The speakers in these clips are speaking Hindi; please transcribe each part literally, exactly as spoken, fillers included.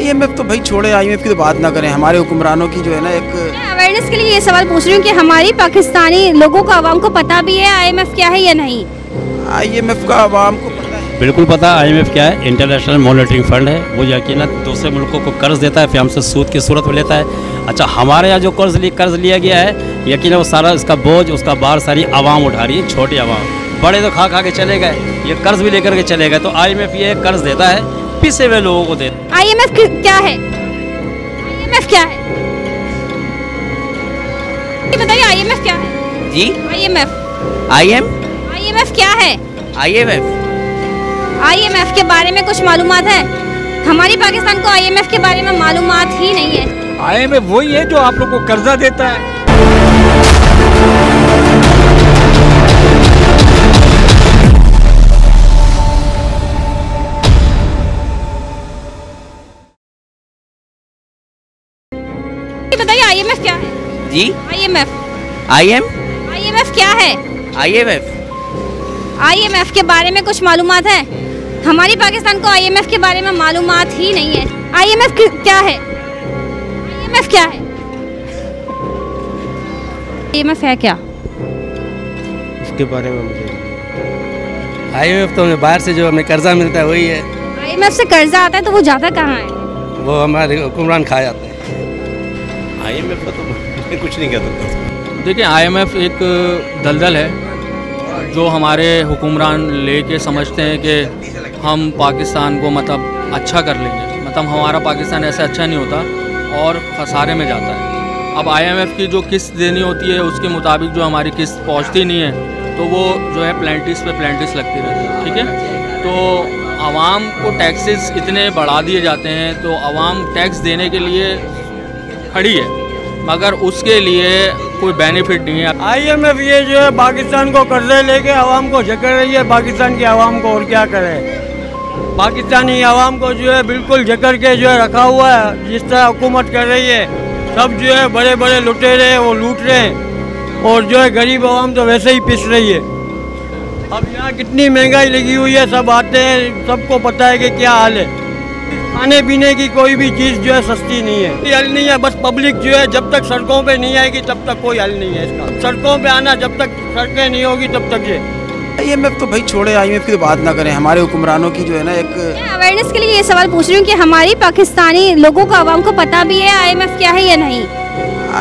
आई एम एफ तो भाई छोड़े, आई एम एफ की तो बात ना करें। हमारे हुक्मरानों की जो है ना एक अवेयरनेस के लिए ये सवाल पूछ रही हूँ कि हमारी पाकिस्तानी लोगों को, आवाम को पता भी है आई एम एफ क्या है या नहीं? आई एम एफ का आवाम को बिल्कुल पता है आई एम एफ क्या है। इंटरनेशनल मॉनिटरिंग फंड है, वो यकीन दूसरे मुल्कों को कर्ज देता है, फिर हमसे सूद की सूरत में लेता है। अच्छा, हमारे यहाँ जो कर्ज लिया कर्ज लिया गया है यकीन वो सारा उसका बोझ, उसका बार सारी आवाम उठा रही है, छोटी आवाम। बड़े तो खा खा के चले गए, ये कर्ज भी लेकर के चले गए। तो आई एम एफ ये कर्ज देता है, पिसे हुए लोगों को देता है। आई एम एफ क्या है? आई एम एफ क्या है बताइए, आई एम एफ क्या है जी? I M F I M I M F क्या है? I M F I M F के बारे में कुछ मालूमात है? हमारी पाकिस्तान को आई एम एफ के बारे में मालूमात ही नहीं है। आई एम एफ वही है जो आप लोग को कर्जा देता है। बताइए आई एम एफ क्या है जी? I M F I M I M F क्या है? I M F I M F के बारे में कुछ मालूमात है? हमारी पाकिस्तान को आई एम एफ के बारे में मालूमात ही नहीं है। आई एम एफ क्या है? आई एम एफ क्या है? आई एम एफ है क्या? इसके बारे में मुझे आई एम एफ तो हमें बाहर से जो हमें कर्जा मिलता है वही है। आई एम एफ से कर्जा आता है तो वो जाता कहाँ है? वो हमारे हुक्मरान खा जाते हैं। आई एम एफ का तो कुछ नहीं कह सकता। देखिए आई एम एफ एक दलदल है जो हमारे हुक्मरान लेके समझते हैं कि हम पाकिस्तान को मतलब अच्छा कर लेंगे, मतलब हमारा पाकिस्तान ऐसा अच्छा नहीं होता और खसारे में जाता है। अब आई एम एफ की जो किस्त देनी होती है उसके मुताबिक जो हमारी किस्त पहुंचती नहीं है तो वो जो है प्लेंटिस पे प्लेंटिस लगती रहती है। ठीक है, तो आवाम को टैक्सेस इतने बढ़ा दिए जाते हैं तो आवाम टैक्स देने के लिए खड़ी है मगर उसके लिए कोई बेनिफिट नहीं है। आई एम एफ ये जो है पाकिस्तान को कर्जे लेके आवाम को झकड़ रही है, पाकिस्तान की आवाम को। और क्या करे, पाकिस्तानी आवाम को जो है बिल्कुल झकड़ के जो है रखा हुआ है। जिस तरह हुकूमत कर रही है, सब जो है बड़े बड़े लुटेरे वो लूट रहे हैं और जो है गरीब आवाम तो वैसे ही पिस रही है। अब यहाँ कितनी महंगाई लगी हुई है, सब आते हैं, सबको पता है कि क्या हाल है। खाने पीने की कोई भी चीज़ जो है सस्ती नहीं है। हल नहीं है, बस पब्लिक जो है जब तक सड़कों पे नहीं आएगी तब तक कोई हल नहीं है इसका। सड़कों पे आना, जब तक सड़कें नहीं होगी तब तक ये आई एम एफ तो भाई छोड़े, आई एम एफ की तो बात ना करें। हमारे हुक्मरानों की जो है ना एक अवेयरनेस के लिए ये सवाल पूछ रही हूँ कि हमारी पाकिस्तानी लोगों को, आवाम को पता भी है आई एम एफ क्या है या नहीं?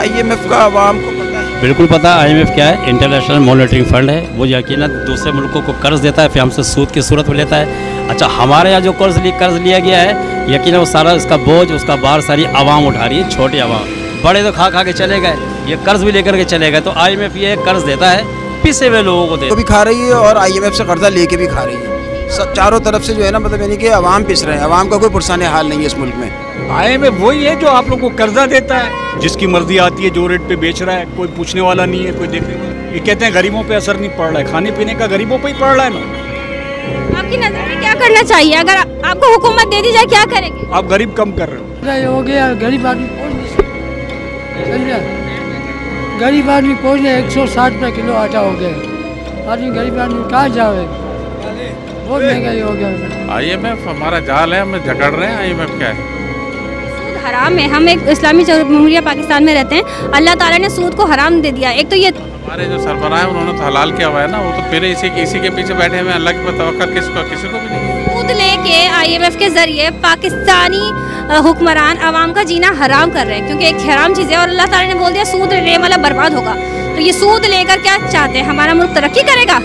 आई एम एफ का आवाम को पता है, बिल्कुल पता है आई एम एफ क्या है। इंटरनेशनल मॉनिटरिंग फंड है, वो यकीन दूसरे मुल्कों को कर्ज देता है, फिर हमसे सूद की सूरत में लेता है। अच्छा, हमारे यहाँ जो कर्ज लिया कर्ज लिया गया है यकीन वो सारा उसका बोझ, उसका बार सारी आवाम उठा रही है, छोटी आवाम। बड़े तो खा खा के चले गए, ये कर्ज भी लेकर के चले गए। तो आई एम एफ ये कर्ज देता है, पिसे हुए लोगों को देता है, भी खा रही है और आई एम एफ से कर्जा लेके भी खा रही है। सब चारों तरफ से जो है ना मतलब यानी कि आवाम पिस रहे हैं, आवाम का कोई पुरसाने हाल नहीं है इस मुल्क में। आई एम एफ वही है जो आप लोग को कर्जा देता है, जिसकी मर्जी आती है जो रेट पे बेच रहा है, कोई पूछने वाला नहीं है, कोई देखने वाला। ये कहते हैं गरीबों पर असर नहीं पड़ रहा है, खाने पीने का गरीबों पर ही पड़ रहा है ना। आपकी नजर में क्या करना चाहिए अगर आपको हुकूमत दे दी जाए, क्या करेंगे आप? गरीब कम कर रहे हो, हो गया गरीब आदमी गरीब आदमी पहुँच गया एक सौ साठ रुपये किलो आटा हो गया। आदमी गरीब आदमी कहाँ जावे, बहुत महंगाई हो गया। आई एम एफ हमारा जाल है, हमें झगड़ रहे हैं। आई एम एफ क्या है? सूद हराम है। हम एक इस्लामी जमहूरिया पाकिस्तान में रहते हैं, अल्लाह ताला ने सूद को हराम दे दिया। एक तो ये हमारे जो सरबराह है उन्होंने तो हलाल किया हुआ है ना, वो तो फिर इसी इसी के पीछे बैठे हुए हैं। अल्लाह की मतवक्का किसको किसी को भी नहीं। सूद लेके आई एम एफ के जरिए पाकिस्तानी हुक्मरान आवाम का जीना हराम कर रहे हैं, क्योंकि एक हराम चीज़ है और अल्लाह ताला ने बोल दिया सूद लेने वाला बर्बाद होगा। तो ये सूद लेकर क्या चाहते हैं, हमारा मुल्क तरक्की करेगा?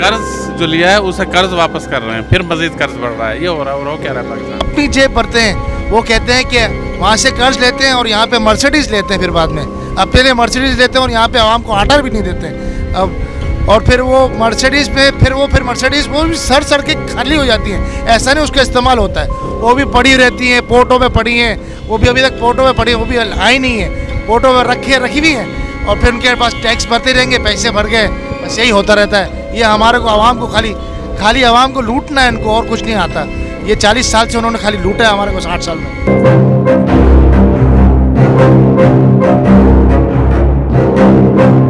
कर्ज जो लिया है उसे कर्ज वापस कर रहे हैं, फिर मजीद कर्ज बढ़ रहा है। ये हो रहा है, और क्या रहा है पाकिस्तान। पीछे पड़ते हैं, वो कहते हैं कि वहाँ से कर्ज लेते हैं और यहाँ पे मर्सिडीज लेते हैं, फिर बाद में अपने लिए मर्सिडीज लेते हैं और यहाँ पे आवाम को आटा भी नहीं देते हैं। अब और फिर वो मर्सिडीज पे फिर वो फिर मर्सिडीज वो भी सर सर के खाली हो जाती हैं, ऐसा नहीं उसका इस्तेमाल होता है। वो भी पड़ी रहती हैं, पोर्टों में पड़ी हैं, वो भी अभी तक पोर्टों में पड़ी, वो भी आई नहीं है, पोर्टों में रखी है रखी हुई हैं और फिर उनके पास टैक्स भरते रहेंगे, पैसे भर गए, बस यही होता रहता है। ये हमारे को आवाम को खाली खाली आवाम को लूटना है, इनको और कुछ नहीं आता। ये चालीस साल से उन्होंने खाली लूटा है हमारे को, साठ साल में। Thank you.